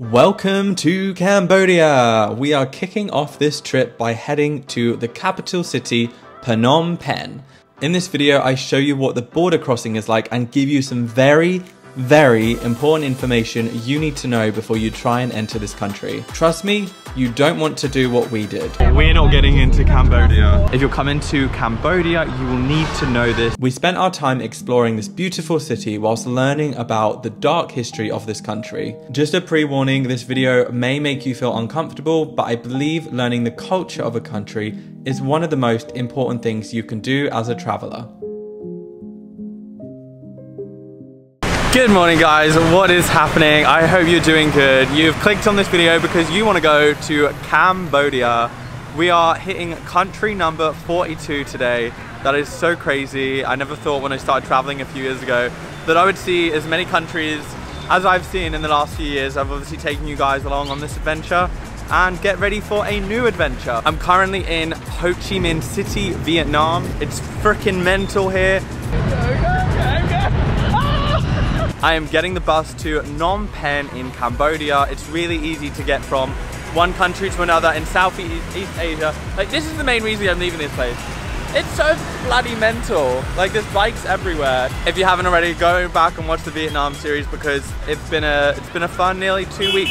Welcome to Cambodia! We are kicking off this trip by heading to the capital city, Phnom Penh. In this video, I show you what the border crossing is like and give you some very, very important information you need to know before you try and enter this country. Trust me, you don't want to do what we did. We're not getting into Cambodia. If you're coming to Cambodia, you will need to know this. We spent our time exploring this beautiful city whilst learning about the dark history of this country. Just a pre-warning, this video may make you feel uncomfortable, but I believe learning the culture of a country is one of the most important things you can do as a traveler. Good morning guys, what is happening? I hope you're doing good. You've clicked on this video because you want to go to Cambodia. We are hitting country number 42 today. That is so crazy. I never thought when I started traveling a few years ago that I would see as many countries as I've seen in the last few years. I've obviously taken you guys along on this adventure and get ready for a new adventure. I'm currently in Ho Chi Minh City, Vietnam. It's freaking mental here. I am getting the bus to Phnom Penh in Cambodia. It's really easy to get from one country to another in Southeast Asia. Like, this is the main reason I'm leaving this place. It's so bloody mental. Like, there's bikes everywhere. If you haven't already, go back and watch the Vietnam series because it's been a fun nearly 2 weeks.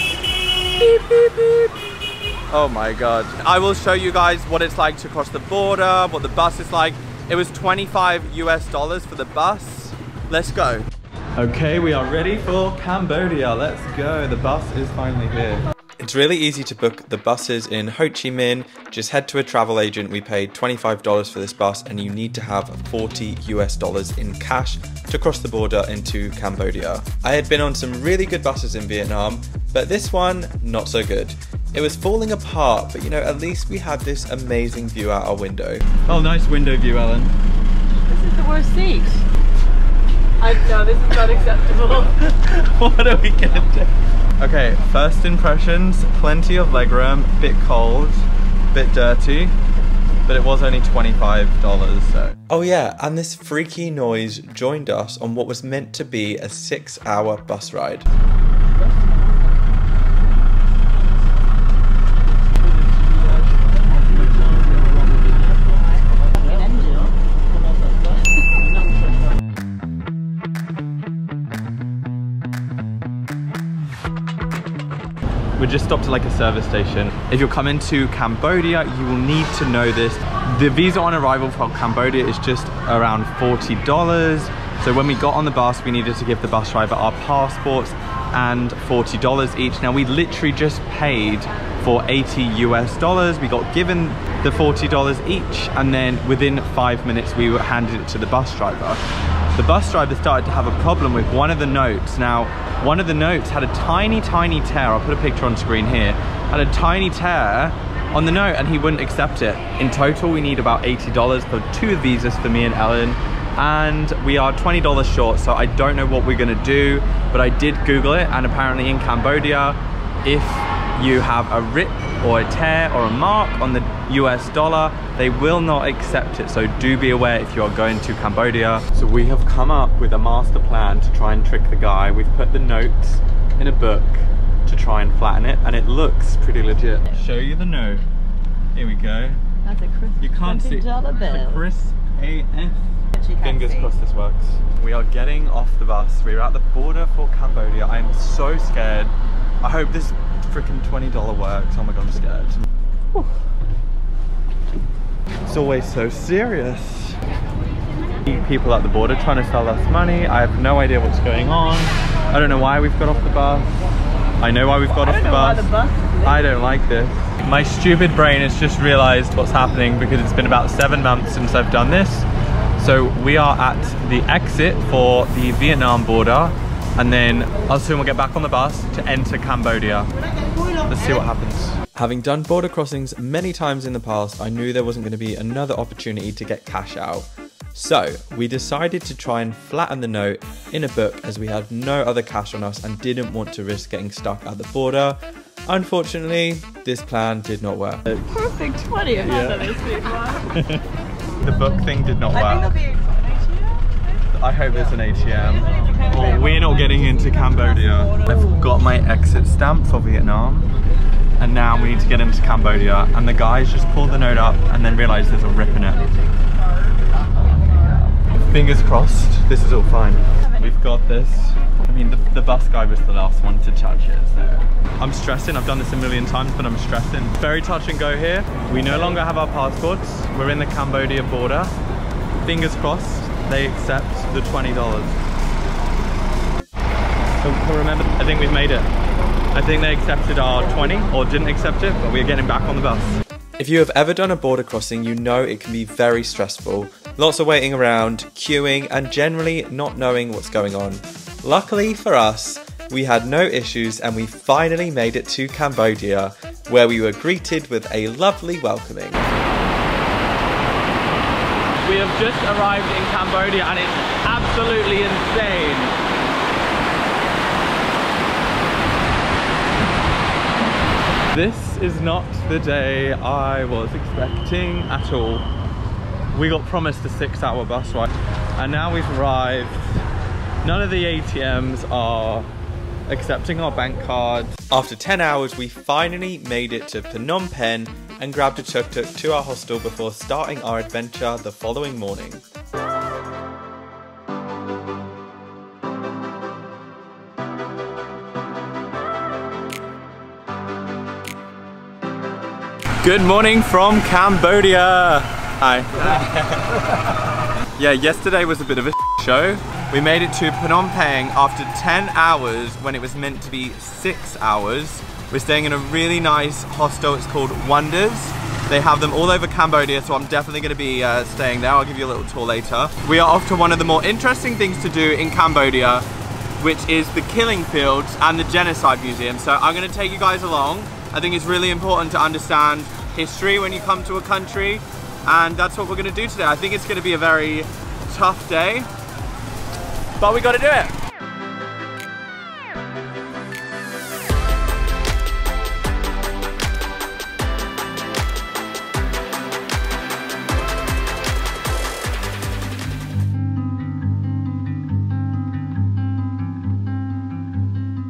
Beep, beep, beep. Oh my God. I will show you guys what it's like to cross the border, what the bus is like. It was $25 US for the bus. Let's go. Okay, we are ready for Cambodia. Let's go. The bus is finally here. It's really easy to book the buses in Ho Chi Minh. Just head to a travel agent. We paid $25 for this bus and you need to have $40 US in cash to cross the border into Cambodia. I had been on some really good buses in Vietnam, but this one, not so good. It was falling apart, but you know, at least we had this amazing view out our window. Oh, nice window view, Ellen. This is the worst seat. No, this is not acceptable. What are we gonna do? Okay, first impressions, plenty of legroom, bit cold, bit dirty, but it was only $25, so. Oh yeah, and this freaky noise joined us on what was meant to be a 6-hour bus ride. We just stopped at like a service station. If you're coming to Cambodia, you will need to know this. The visa on arrival for Cambodia is just around $40. So when we got on the bus, we needed to give the bus driver our passports and $40 each. Now we literally just paid for $80 US. We got given the $40 each and then within 5 minutes, we were handed it to the bus driver. The bus driver started to have a problem with one of the notes. Now, one of the notes had a tiny tear. I'll put a picture on screen here. Had a tiny tear on the note and he wouldn't accept it. In total, we need about $80 for 2 visas for me and Ellen. And we are $20 short, so I don't know what we're gonna do, but I did Google it. And apparently in Cambodia, if you have a rip or a tear or a mark on the US dollar, they will not accept it. So do be aware if you are going to Cambodia. So we have come up with a master plan to try and trick the guy. We've put the notes in a book to try and flatten it, and it looks pretty legit. Show you the note. Here we go. That's a crisp $20 bill. You can't see. It's a crisp AF. Fingers crossed this works. We are getting off the bus. We're at the border for Cambodia. I am so scared. I hope this freaking $20 works. Oh my God, I'm scared. Whew. It's always so serious. People at the border trying to sell us money. I have no idea what's going on. I don't know why we've got off the bus. I know why we've got off the bus. I don't like this. My stupid brain has just realized what's happening because it's been about 7 months since I've done this. So we are at the exit for the Vietnam border. And then I'll soon we'll get back on the bus to enter Cambodia. Let's see what happens. Having done border crossings many times in the past, I knew there wasn't going to be another opportunity to get cash out. So we decided to try and flatten the note in a book as we had no other cash on us and didn't want to risk getting stuck at the border. Unfortunately, this plan did not work. Perfect 20 yeah. The book thing did not work. I think there'll be I hope there's an ATM. Or we're not getting into Cambodia. I've got my exit stamp for Vietnam. And now we need to get into Cambodia. And the guys just pulled the note up and then realised there's a rip in it. Fingers crossed, this is all fine. We've got this. I mean, the bus guy was the last one to touch it, so. I'm stressing, I've done this a million times, but I'm stressing. Very touch and go here. We no longer have our passports. We're in the Cambodia border. Fingers crossed, they accept the $20. So remember, I think we've made it. I think they accepted our 20, or didn't accept it, but we're getting back on the bus. If you have ever done a border crossing, you know it can be very stressful. Lots of waiting around, queuing, and generally not knowing what's going on. Luckily for us, we had no issues and we finally made it to Cambodia, where we were greeted with a lovely welcoming. We have just arrived in Cambodia and it's absolutely insane. This is not the day I was expecting at all. We got promised a 6-hour bus ride and now we've arrived. None of the ATMs are accepting our bank cards. After 10 hours, we finally made it to Phnom Penh and grabbed a tuk-tuk to our hostel before starting our adventure the following morning. Good morning from Cambodia! Hi. Yeah, yesterday was a bit of a show. We made it to Phnom Penh after 10 hours when it was meant to be 6 hours. We're staying in a really nice hostel, it's called Onederz. They have them all over Cambodia, so I'm definitely going to be staying there. I'll give you a little tour later. We are off to one of the more interesting things to do in Cambodia, which is the killing fields and the genocide museum. So I'm going to take you guys along. I think it's really important to understand history when you come to a country, and that's what we're going to do today. I think it's going to be a very tough day, but we got to do it.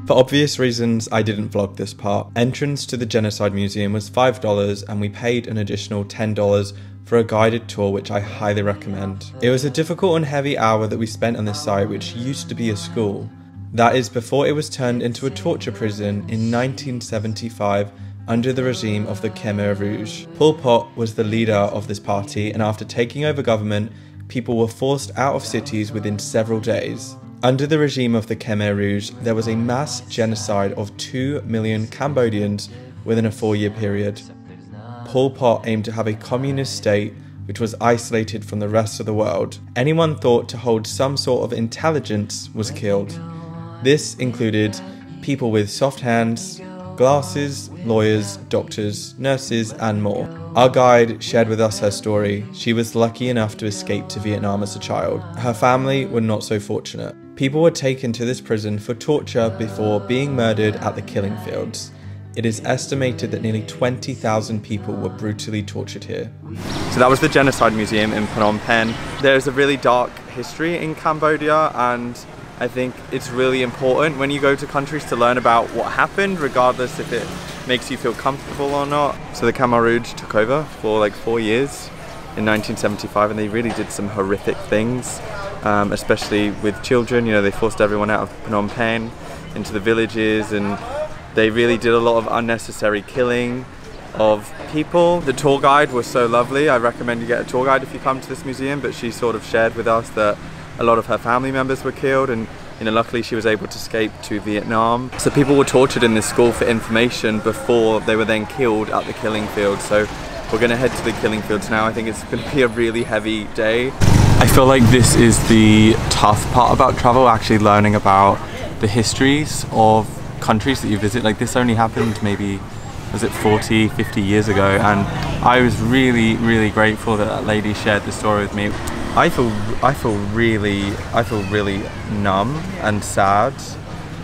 For obvious reasons, I didn't vlog this part. Entrance to the Genocide Museum was $5 and we paid an additional $10 for a guided tour, which I highly recommend. It was a difficult and heavy hour that we spent on this site, which used to be a school. That is before it was turned into a torture prison in 1975 under the regime of the Khmer Rouge. Pol Pot was the leader of this party, and after taking over government, people were forced out of cities within several days. Under the regime of the Khmer Rouge, there was a mass genocide of 2 million Cambodians within a 4-year period. Pol Pot aimed to have a communist state which was isolated from the rest of the world. Anyone thought to hold some sort of intelligence was killed. This included people with soft hands, glasses, lawyers, doctors, nurses, and more. Our guide shared with us her story. She was lucky enough to escape to Vietnam as a child. Her family were not so fortunate. People were taken to this prison for torture before being murdered at the killing fields. It is estimated that nearly 20,000 people were brutally tortured here. So that was the Genocide Museum in Phnom Penh. There's a really dark history in Cambodia, and I think it's really important when you go to countries to learn about what happened, regardless if it makes you feel comfortable or not. So the Khmer Rouge took over for like 4 years in 1975, and they really did some horrific things. Especially with children, you know, they forced everyone out of Phnom Penh into the villages, and they really did a lot of unnecessary killing of people. The tour guide was so lovely. I recommend you get a tour guide if you come to this museum, but she sort of shared with us that a lot of her family members were killed, and you know, luckily she was able to escape to Vietnam. So people were tortured in this school for information before they were then killed at the killing field. So we're gonna head to the killing fields now. I think it's gonna be a really heavy day. I feel like this is the tough part about travel, actually learning about the histories of countries that you visit. Like, this only happened maybe, was it 40, 50 years ago, and I was really, really grateful that that lady shared the story with me. I feel really numb and sad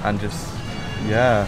and just, yeah.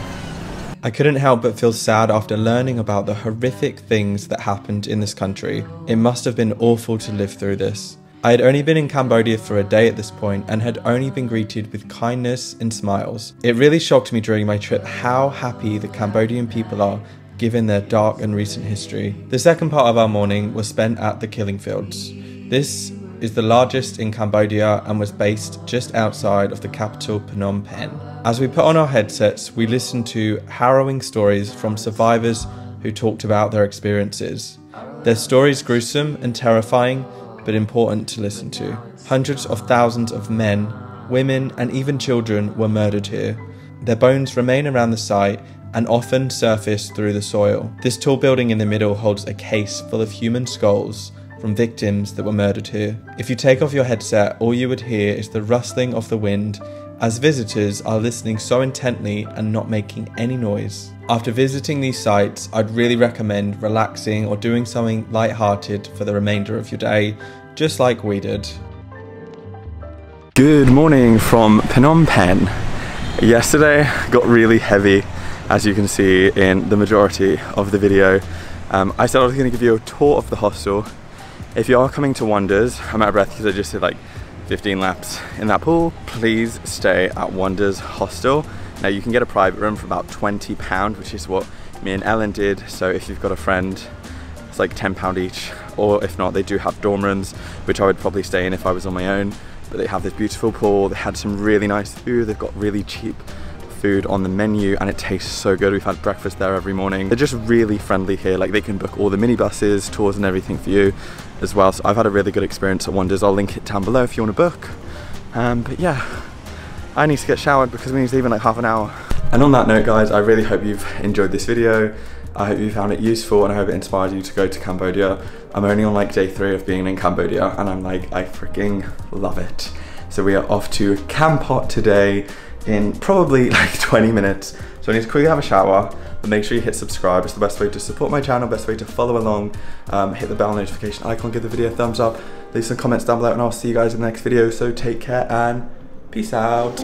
I couldn't help but feel sad after learning about the horrific things that happened in this country. It must have been awful to live through this. I had only been in Cambodia for a day at this point and had only been greeted with kindness and smiles. It really shocked me during my trip how happy the Cambodian people are given their dark and recent history. The second part of our morning was spent at the killing fields. This is the largest in Cambodia and was based just outside of the capital Phnom Penh. As we put on our headsets, we listened to harrowing stories from survivors who talked about their experiences. Their stories gruesome and terrifying, but important to listen to. Hundreds of thousands of men, women, and even children were murdered here. Their bones remain around the site and often surface through the soil. This tall building in the middle holds a case full of human skulls from victims that were murdered here. If you take off your headset, all you would hear is the rustling of the wind as visitors are listening so intently and not making any noise. After visiting these sites, I'd really recommend relaxing or doing something lighthearted for the remainder of your day, just like we did. Good morning from Phnom Penh. Yesterday got really heavy, as you can see in the majority of the video. I said I was gonna give you a tour of the hostel. If you are coming to Onederz, I'm out of breath because I just did like 15 laps in that pool. Please stay at Onederz hostel. Now you can get a private room for about £20, which is what me and Ellen did. So if you've got a friend, it's like £10 each, or if not, they do have dorm rooms, which I would probably stay in if I was on my own. But they have this beautiful pool. They had some really nice food. They've got really cheap food on the menu and it tastes so good. We've had breakfast there every morning. They're just really friendly here. Like, they can book all the minibuses, tours and everything for you as well. So I've had a really good experience at Onederz. I'll link it down below if you want to book. But yeah, I need to get showered because we need to leave in like half an hour. And on that note, guys, I really hope you've enjoyed this video. I hope you found it useful and I hope it inspired you to go to Cambodia. I'm only on like day 3 of being in Cambodia and I'm like, I freaking love it. So we are off to Kampot today in probably like 20 minutes. So I need to quickly have a shower, but make sure you hit subscribe. It's the best way to support my channel, best way to follow along. Hit the bell notification icon, give the video a thumbs up, leave some comments down below, and I'll see you guys in the next video. So take care and peace out.